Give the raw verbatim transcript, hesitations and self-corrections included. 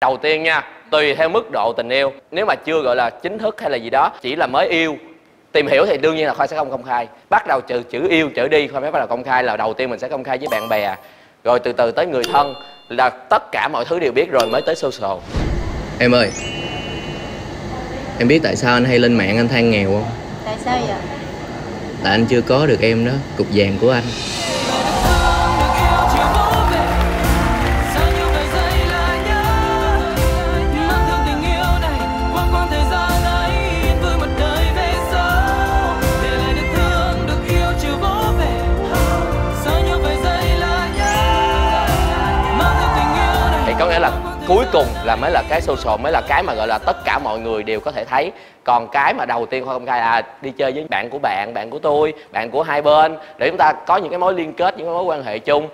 Đầu tiên nha, tùy theo mức độ tình yêu. Nếu mà chưa gọi là chính thức hay là gì đó, chỉ là mới yêu, tìm hiểu thì đương nhiên là Khoa sẽ không công khai. Bắt đầu từ chữ yêu trở đi Khoa mới bắt đầu công khai, là đầu tiên mình sẽ công khai với bạn bè, rồi từ từ tới người thân, là tất cả mọi thứ đều biết rồi mới tới social. Em ơi, em biết tại sao anh hay lên mạng anh than nghèo không? Tại sao vậy? Tại anh chưa có được em đó, cục vàng của anh. Có nghĩa là cuối cùng là mới là cái social, mới là cái mà gọi là tất cả mọi người đều có thể thấy. Còn cái mà đầu tiên Khoa công khai là đi chơi với bạn của bạn, bạn của tôi, bạn của hai bên, để chúng ta có những cái mối liên kết, những cái mối quan hệ chung.